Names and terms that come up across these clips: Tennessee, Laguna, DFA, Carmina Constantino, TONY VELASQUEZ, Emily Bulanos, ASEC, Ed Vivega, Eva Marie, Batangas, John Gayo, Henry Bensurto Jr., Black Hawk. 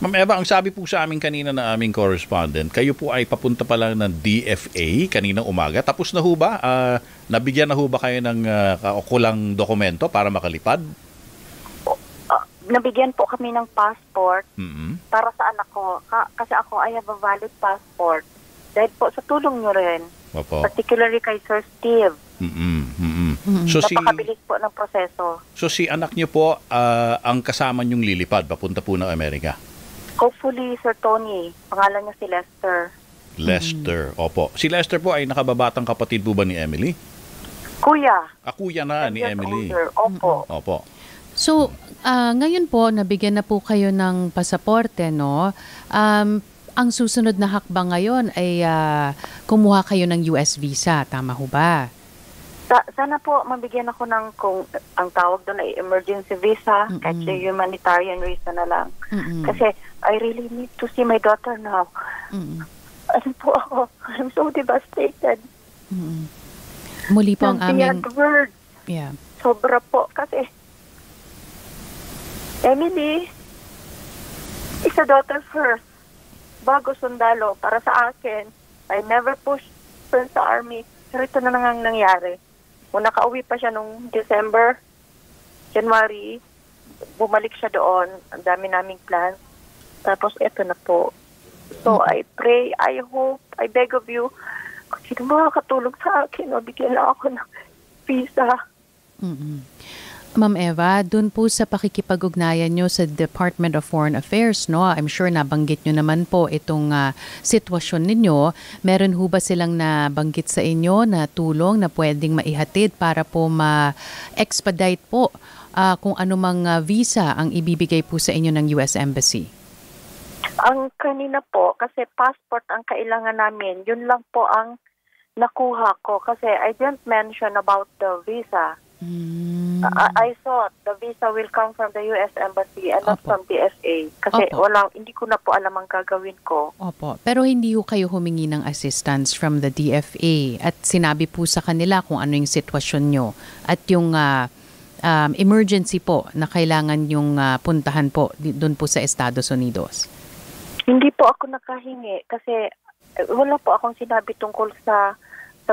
Ma'am Eva, ang sabi po sa amin kanina na aming correspondent, kayo po ay papunta pa lang ng DFA kanina umaga. Tapos na ho ba? Nabigyan na ho ba kayo ng kulang dokumento para makalipad? Nabigyan po kami ng passport para sa anak ko. Kasi ako ay have a valid passport. Dahil po sa tulong nyo rin. Opo. Particularly kay Sir Steve. So napakabilis po ng proseso. So si anak nyo po, ang kasama nyong lilipad, papunta po ng Amerika? Hopefully, Sir Tony. Pangalan niya si Lester. Lester, opo. Si Lester po ay nakababatang kapatid po ba ni Emily? Kuya. Kuya na ni Emily. Older. Opo. Opo. So, ngayon po, nabigyan na po kayo ng pasaporte, no? Ang susunod na hakbang ngayon ay kumuha kayo ng US visa. Tama ho ba? Sana po mabigyan ako ng ang tawag doon ay emergency visa, kahit humanitarian reason na lang. Kasi I really need to see my daughter now. Ano po ako? I'm so devastated. Muli po ang aming... Sobra po kasi... Emily, it's a daughter first. Bago sundalo, para sa akin, I never pushed friends sa army. Pero ito na nang nangyari. Kung nakauwi pa siya nung December, January, bumalik siya doon. Ang dami naming plans. Tapos ito na po. So I pray, I hope, I beg of you, kung sino makakatulong sa akin, o bigyan lang ako ng visa. Ma'am Eva, dun po sa pakikipag-ugnayan nyo sa Department of Foreign Affairs, no? I'm sure nabanggit nyo naman po itong sitwasyon ninyo. Meron ho ba silang nabanggit sa inyo na tulong na pwedeng maihatid para po ma-expedite po kung anumang visa ang ibibigay po sa inyo ng US Embassy? Ang kanina po, kasi passport ang kailangan namin, yun lang po ang nakuha ko kasi I didn't mention about the visa. I thought the visa will come from the US Embassy and not from DFA. Kasi hindi ko na po alam ang gagawin ko. Pero hindi ho kayo humingi ng assistance from the DFA at sinabi po sa kanila kung ano yung sitwasyon nyo at yung emergency po na kailangan yung puntahan po doon po sa Estados Unidos. Hindi po ako nakahingi kasi wala po akong sinabi tungkol sa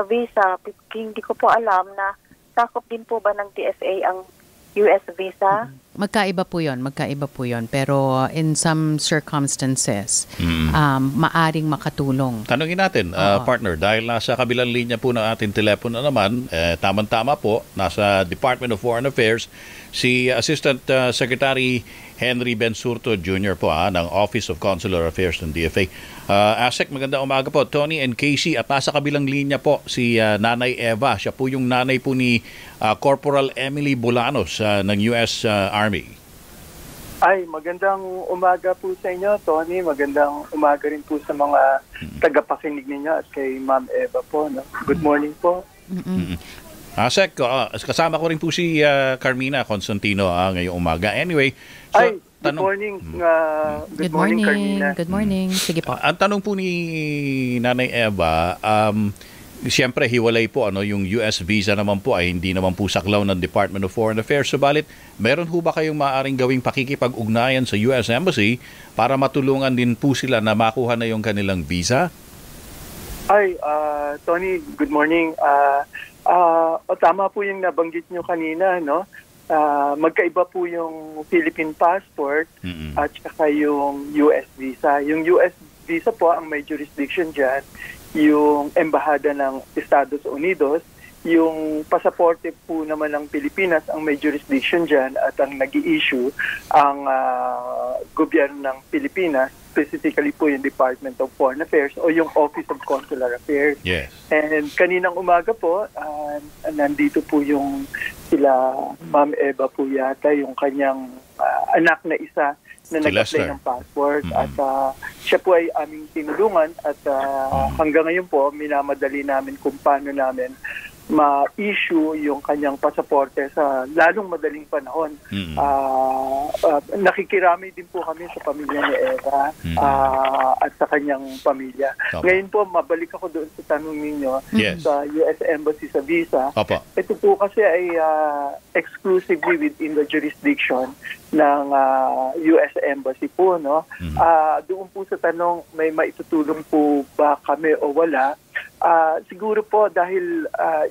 visa. Hindi ko po alam na sakop din po ba ng DFA ang US visa? Magkaiba po yun, magkaiba po yun. Pero in some circumstances, maaring makatulong. Tanungin natin, partner, dahil nasa kabilang linya po ng ating telepono naman, tamang-tama po, nasa Department of Foreign Affairs, si Assistant Secretary Henry Bensurto Jr. po ng Office of Consular Affairs ng DFA. ASEC, maganda umaga po, Tony and Casey. At nasa kabilang linya po si Nanay Eva. Siya po yung nanay po ni Corporal Emily Bulanos ng US Army. Ay, magandang umaga po sa inyo, Tony. Magandang umaga rin po sa mga tagapakinig ninyo at kay Ma'am Eva po. No? Good morning po. Sec, kasama ko rin po si Carmina Constantino ngayong umaga. Anyway, so... Ay. Good morning. Good morning, Carmina. Good morning. Sige po. Ang tanong po ni Nanay Eva, siyempre hiwalay po yung US visa naman po ay hindi naman po saklaw ng Department of Foreign Affairs. Subalit, meron ho ba kayong maaaring gawing pakikipag-ugnayan sa US Embassy para matulungan din po sila na makuha na yung kanilang visa? Hi, Tony. Good morning. Tama po yung nabanggit nyo kanina, no? Magkaiba po yung Philippine passport at saka yung US visa. Yung US visa po ang may jurisdiction dyan, yung embahada ng Estados Unidos, yung pasaporte po naman ng Pilipinas ang may jurisdiction dyan at ang nag-i-issue ang gobyerno ng Pilipinas, specifically po yung Department of Foreign Affairs o yung Office of Consular Affairs. Yes. And kaninang umaga po, nandito po yung sila, Ma'am Eva po yata, yung kanyang anak na isa na nag-apply ng passport. At siya po ay aming tinulungan at hanggang ngayon po, minamadali namin kung paano namin ma-issue yung kanyang pasaporte sa lalong madaling panahon. Mm-hmm. Nakikirami din po kami sa pamilya ni Eva, mm-hmm, at sa kanyang pamilya. Opa. Ngayon po, mabalik ako doon sa tanong ninyo, yes, sa US Embassy sa visa. Opa. Ito po kasi ay exclusively within the jurisdiction ng US Embassy po, no? Mm-hmm. Doon po sa tanong, may maitutulong po ba kami o wala? Siguro po dahil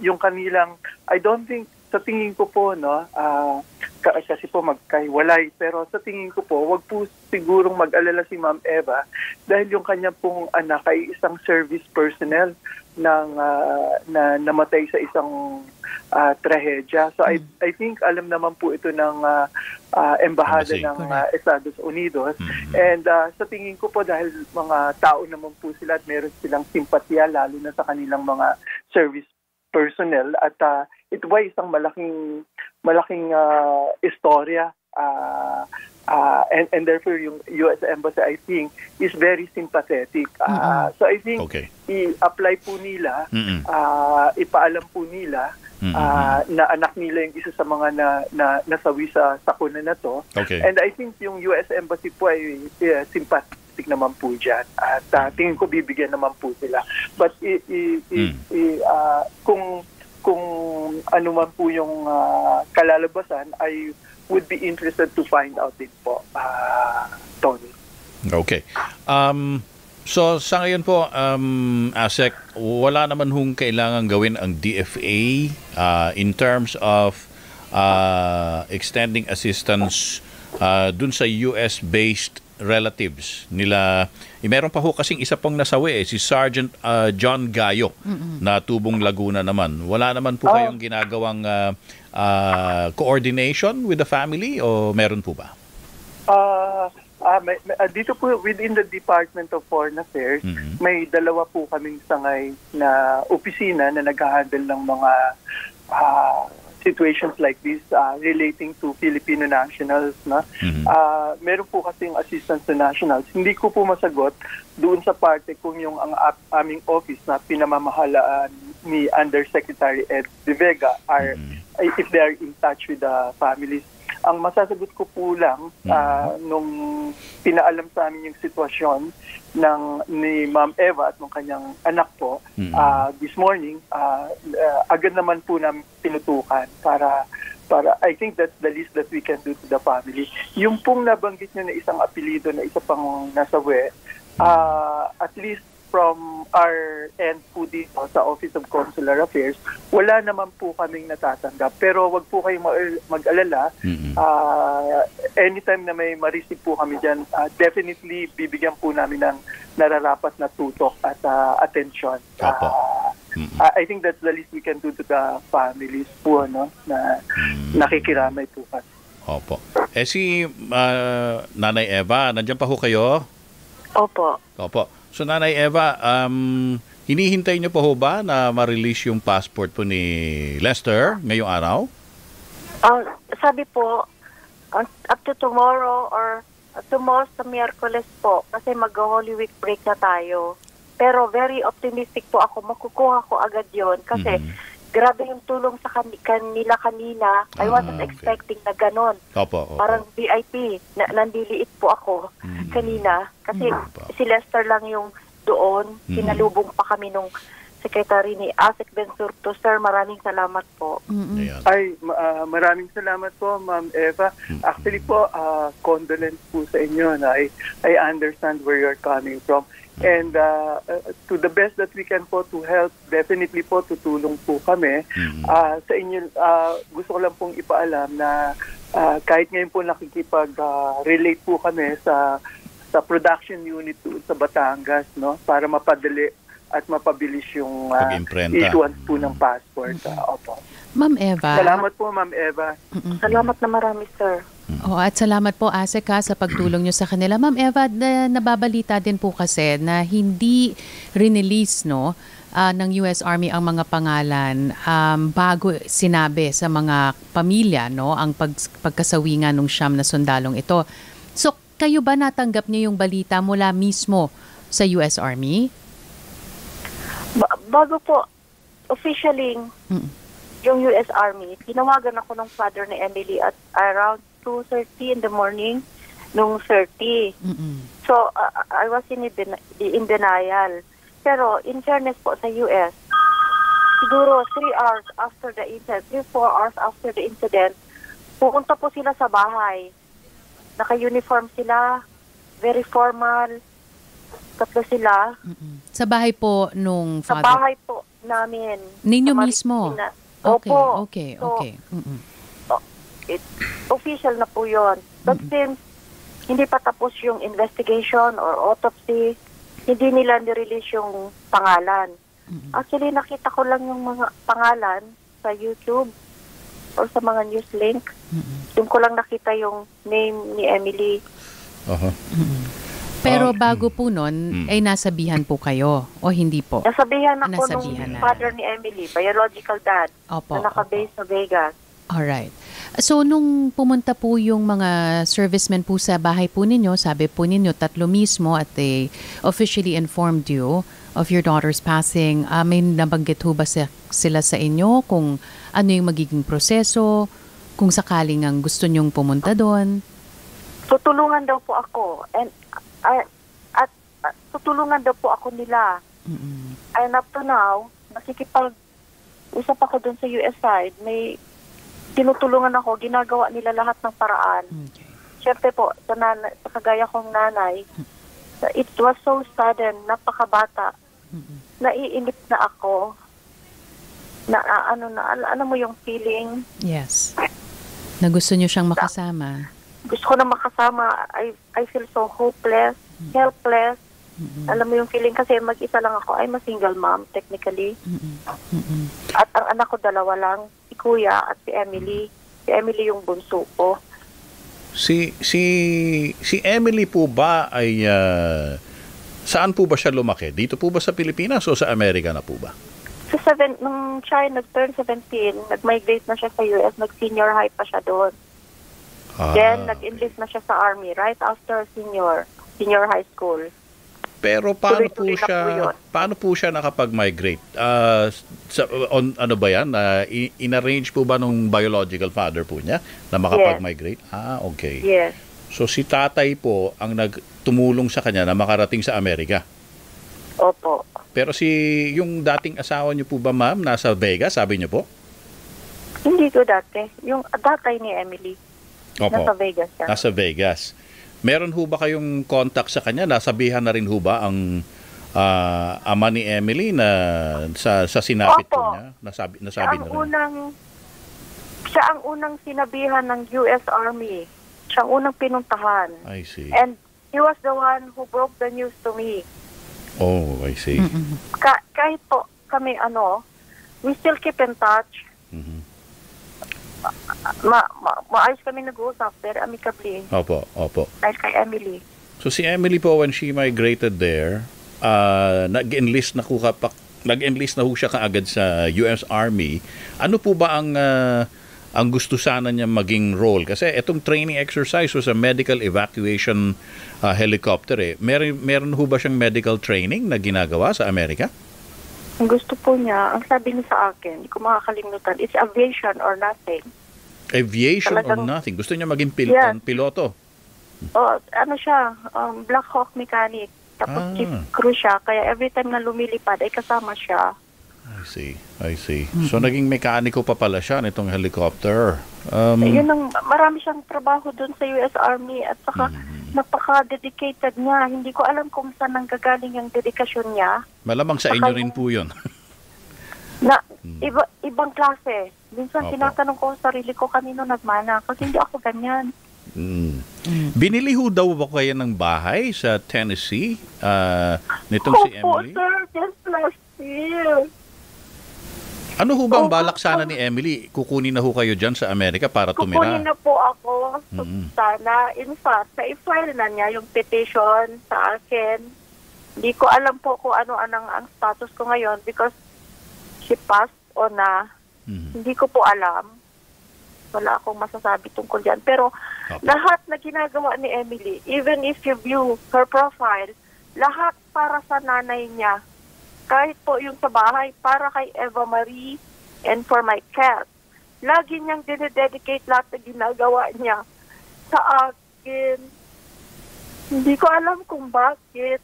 yung kanilang, I don't think, sa tingin ko po, no, kasi po magkahiwalay, pero sa tingin ko po, wag po sigurong mag-alala si Ma'am Eva dahil yung kanya pong anak ay isang service personnel ng, na namatay sa isang trahedya. So I think alam naman po ito ng embahada ng Estados Unidos. Mm-hmm. And sa tingin ko po dahil mga tao naman po sila at meron silang simpatiya lalo na sa kanilang mga service personnel at ito ba isang malaking istorya and therefore yung US Embassy I think is very sympathetic. So I think okay, i-apply po nila, mm-hmm, ipaalam po nila, mm-hmm, na anak nila yung isa sa mga nasawi sa sakuna na to. Okay. And I think yung US Embassy po ay sympathetic naman po dyan at tingin ko bibigyan naman po sila but kung ano man po yung kalalabasan I would be interested to find out din po, Tony. Okay, so sa ngayon po, ASEC, wala naman hong kailangan gawin ang DFA in terms of extending assistance dun sa US-based relatives nila. Meron pa ho kasing isa pang nasawi, si Sergeant John Gayo, mm-hmm, na tubong Laguna naman. Wala naman po kayong ginagawang coordination with the family o meron po ba? Dito po within the Department of Foreign Affairs, mm-hmm, may dalawa po kaming sangay na opisina na nag-handle ng mga situations like this relating to Filipino nationals, no? Mm-hmm. Meron po kasing assistance to nationals. Hindi ko po masagot doon sa parte kung yung ang aming office na pinamamahalaan ni Undersecretary Ed Vivega are, mm-hmm, if they are in touch with the families. Ang masasagot ko po lang, nung pinaalam sa amin yung sitwasyon ni Ma'am Eva at ng kanyang anak po, this morning, agad naman po namin pinutukan para I think that's the least that we can do to the family. Yung pong nabanggit niyo na isang apelido na isa pang nasawi, at least from our end po dito sa Office of Consular Affairs, wala naman po kaming natatanggap. Pero wag po kayong mag-alala. Mm-hmm. Anytime na may ma-receive po kami dyan, definitely bibigyan po namin ng nararapat na tutok at attention. Mm-hmm. I think that's the least we can do to the families po, no? Na nakikiramay po kasi. Opo. Eh si Nanay Eva, nandiyan pa ho kayo? Opo. Opo. So, Nanay Eva, hinihintay niyo po ba na ma-release yung passport po ni Lester ngayong araw? Sabi po, up to tomorrow or tomorrow sa Miyerkules po kasi mag-Holy Week break na tayo. Pero very optimistic po ako, makukuha ko agad yon kasi grabe yung tulong sa kanila kanina. I wasn't expecting na ganon. Opo. Parang VIP. Nandiliit po ako kanina. Kasi si Lester lang yung doon. Sinalubong pa kami nung Secretary ni ASEC Bensurto. Sir, maraming salamat po. Ay, maraming salamat po, Ma'am Eva. Actually po, condolence po sa inyo. I understand where you're coming from. And to the best that we can po to help, definitely po tutulong po kami. Sa inyo, gusto ko lang pong ipaalam na kahit ngayon po nakikipag-relate po kami sa production unit sa Batangas, no, para mapadali at mapabilis yung issuance po ng passport. Opo. Ma'am Eva. Salamat po, Ma'am Eva. Salamat na marami, sir. At salamat po, ASEC, sa pagtulong nyo sa kanila. Ma'am Eva, nababalita din po kasi na hindi release, no, ng US Army ang mga pangalan bago sinabi sa mga pamilya, no, ang pagkasawingan ng 9 na sundalong ito. So, kayo ba natanggap niyo yung balita mula mismo sa US Army? Bago po, officialing yung US Army, tinawagan ako ng father ni Emily at around 2:30 in the morning nung 30. So, I was in denial. Pero, in fairness po sa US, siguro 3 hours after the incident, 3-4 hours after the incident, pupunta po sila sa bahay. Naka-uniform sila, very formal, tatlo sila. Sa bahay po nung father? Sa bahay po namin. Ninyo mismo? Okay, opo. Okay, so, okay. Official na po yun. But since hindi pa tapos yung investigation or autopsy, hindi nila nirelease yung pangalan. Actually, nakita ko lang yung mga pangalan sa YouTube or sa mga news link. Doon ko lang nakita yung name ni Emily. Pero bago po nun, ay nasabihan po kayo o hindi po? Nasabihan ako nung father ni Emily, biological dad, opo, na naka-base sa Vegas. Alright. So, nung pumunta po yung mga servicemen po sa bahay po ninyo, sabi po ninyo, tatlo mismo at they officially informed you of your daughter's passing. May nabanggit ho ba sila sa inyo kung ano yung magiging proseso, kung sakaling ang gusto nyong pumunta doon? Tutulungan daw po ako. And, at tutulungan daw po ako nila. And up to now, nakikipag-usap ako doon sa US side, may tinutulungan ako, ginagawa nila lahat ng paraan. Siyempre po, sa kagaya kong nanay, it was so sudden, napakabata. Naiinip na ako. Ano mo yung feeling? Yes. Na gusto niyo siyang makasama. Gusto ko na makasama. I feel so hopeless, helpless. Alam mo yung feeling kasi mag-isa lang ako. I'm a single mom, technically. At ang anak ko dalawa lang. Kuya at si Emily. Si Emily yung bunso ko. Si Emily po ba ay saan po ba siya lumaki? Dito po ba sa Pilipinas o sa Amerika na po ba? Nung siya nag-turn 17, nag-migrate na siya sa US, nag-senior high pa siya doon. Then nag-enlist na siya sa Army right after senior high school. Pero paano po siya nakapag-migrate? Ano ba yan? In-arrange po ba nung biological father po niya na makapag-migrate? Yes. Okay. Yes. So si tatay po ang nagtumulong sa kanya na makarating sa Amerika? Opo. Pero yung dating asawa niyo po ba, ma'am, nasa Vegas, sabi niyo po? Hindi ko dati. Yung tatay ni Emily. Opo. Nasa Vegas siya. Nasa Vegas. Meron ho ba kayong contact sa kanya? Nasabihan na rin ho ba ang ama ni Emily na sa sinapit Opo. Po niya? Nasabi na rin? Siya ang unang sinabihan ng US Army. Siya ang unang pinuntahan. I see. And he was the one who broke the news to me. Oh, I see. Kahit po kami we still keep in touch. Maayos kami nag-uusap pero amicably. Opo. Dahil kay Emily. So si Emily po, when she migrated there, nag-enlist na ho siya kaagad sa US Army. Ano po ba ang gusto sana niya maging role? Kasi itong training exercise was a medical evacuation helicopter eh. Meron ho ba siyang medical training na ginagawa sa Amerika? Ang gusto po niya, ang sabi niya sa akin, hindi ko makakalimutan, it's aviation or nothing. Aviation talagang, or nothing? Gusto niya maging piloto? Siya, Black Hawk mechanic. Tapos chief crew siya, kaya every time na lumilipad ay kasama siya. I see. So naging mekaniko pa pala siya nitong helicopter. Marami siyang trabaho dun sa US Army at saka napaka-dedicated niya. Hindi ko alam kung saan nanggagaling yung dedikasyon niya. Malamang sa inyo rin po yun. Ibang klase. Minsan tinatanong ko sa sarili ko kanino nagmana kasi hindi ako ganyan. Binili ho daw ba kaya ng bahay sa Tennessee nitong si Emily? Opo, sir. Just last year. Ano ho bang balak sana ni Emily? Kukunin na ho kayo dyan sa Amerika para tumira? Kukunin na po ako. Sana, in fact, na-file na niya yung petition sa akin. Hindi ko alam po kung ano-anang ang status ko ngayon because she passed on na. Hindi ko po alam. Wala akong masasabi tungkol dyan. Pero lahat na ginagawa ni Emily, even if you view her profile, lahat para sa nanay niya. kahit po yung sa bahay, para kay Eva Marie and for my cat. Lagi niyang dinededicate lahat na ginagawa niya sa akin. Hindi ko alam kung bakit.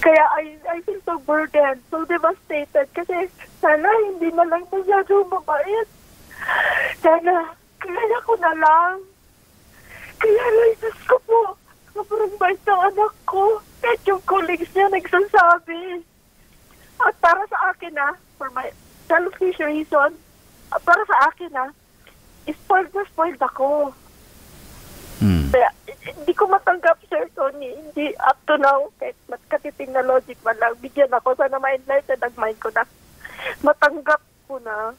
Kaya I feel so burdened, so devastated. Kasi sana hindi na lang masyado mabait. Sana kaya ko na lang. Kaya lang, Diyos ko po, maparumbait ng anak ko. Kahit yung colleagues niya nagsasabi. At para sa akin na, for my selfish reason, para sa akin na, spoiled na spoiled ako. Kaya hindi ko matanggap, Sir Tony. Hindi up to now, kahit matatiting na logic man lang, bigyan ako. Sana ma-enlighten ang mind ko na matanggap ko na.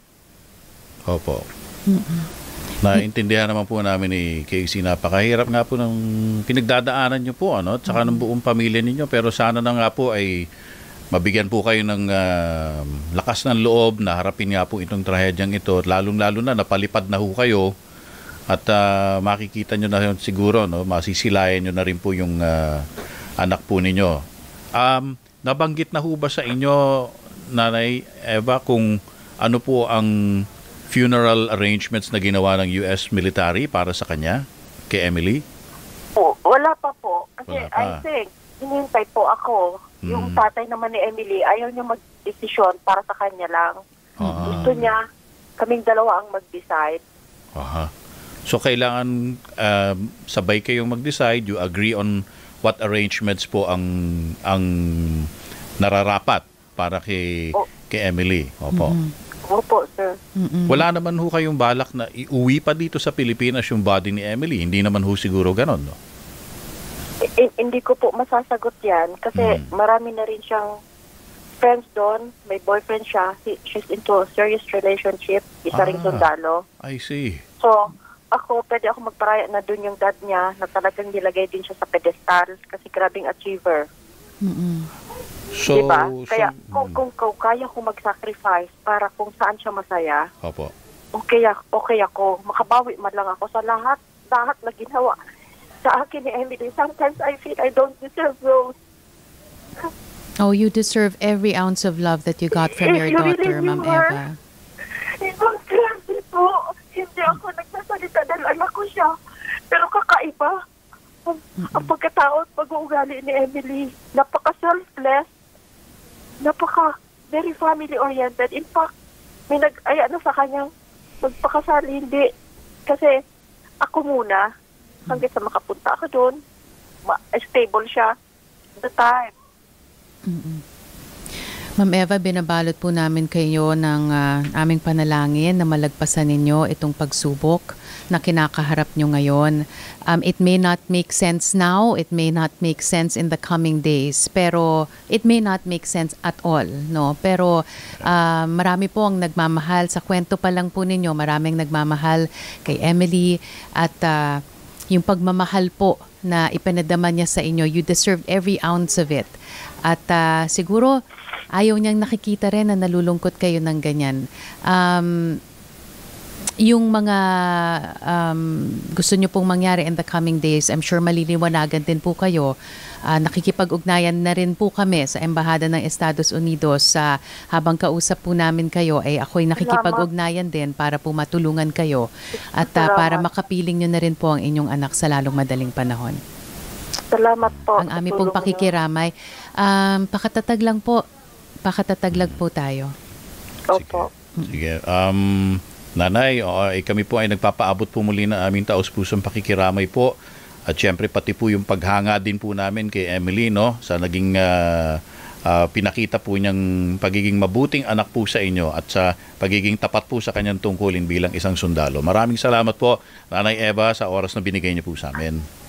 Opo. Naintindihan naman po namin ni Casey. Napakahirap nga po ng pinagdadaanan niyo po, ano? At saka ng buong pamilya ninyo. Pero sana na nga po ay mabigyan po kayo ng lakas ng loob na harapin nga po itong trahedyang ito. Lalong-lalo na napalipad na ho kayo at makikita nyo na yun siguro, no? Masisilayan nyo na rin po yung anak po ninyo. Nabanggit na ho ba sa inyo, Nanay Eva, kung ano po ang funeral arrangements na ginawa ng US military para sa kanya, kay Emily? O, wala pa po. Kasi wala pa. I think, hinintay po ako. Yung tatay naman ni Emily, ayaw niya mag-desisyon, para sa kanya lang. Gusto niya, kaming dalawa ang mag-decide. So kailangan sabay kayong mag-decide, you agree on what arrangements po ang nararapat para kay Emily. Opo. Opo, sir. Wala naman ho kayong balak na iuwi pa dito sa Pilipinas yung body ni Emily. Hindi naman ho siguro ganon, no? Hindi ko po masasagot yan kasi marami na rin siyang friends doon. May boyfriend siya. She's into a serious relationship. Isa ring sundalo. I see. So, pwede ako magparaya na doon yung dad niya na talagang nilagay din siya sa pedestal kasi grabing achiever. So, diba? Kaya kung kaya ko mag-sacrifice para kung saan siya masaya, okay ako. Makabawi man lang ako sa lahat na ginawa sa akin ni Emily. Sometimes I feel I don't deserve those. Oh, you deserve every ounce of love that you got from your daughter, Ma'am Eva. Ibang klase po. Hindi ako nagsasalita dahil anak ko siya. Pero kakaiba. Ang pagkatao at pag-uugali ni Emily, napaka-selfless, napaka-very family-oriented. In fact, may nag-aya na sa kanyang magpakasali. Hindi. Kasi ako muna, hanggang sa makapunta ako doon, stable siya the time. Ma'am Eva, binabalot po namin kayo ng aming panalangin na malagpasan ninyo itong pagsubok na kinakaharap nyo ngayon. It may not make sense now, it may not make sense in the coming days, pero it may not make sense at all, no? Pero marami po ang nagmamahal. Sa kwento pa lang po ninyo, maraming nagmamahal kay Emily at yung pagmamahal po na ipanadama niya sa inyo, you deserved every ounce of it. At siguro, ayaw niyang nakikita rin na nalulungkot kayo ng ganyan. Yung mga gusto niyo pong mangyari in the coming days, I'm sure maliliwanagan din po kayo. Nakikipag-ugnayan na rin po kami sa Embahada ng Estados Unidos. Habang kausap po namin kayo, ako'y nakikipag-ugnayan din para po matulungan kayo at para makapiling nyo na rin po ang inyong anak sa lalong madaling panahon. Salamat po. Ang aming pong pakikiramay. Pakatataglag po tayo. Opo. Sige. Nanay, kami po ay nagpapaabot po muli na aming taus-pusong pakikiramay po. At syempre pati po yung paghanga din po namin kay Emily, no? Sa naging pinakita po niyang pagiging mabuting anak po sa inyo at sa pagiging tapat po sa kanyang tungkulin bilang isang sundalo. Maraming salamat po, Nanay Eva, sa oras na binigay niyo po sa amin.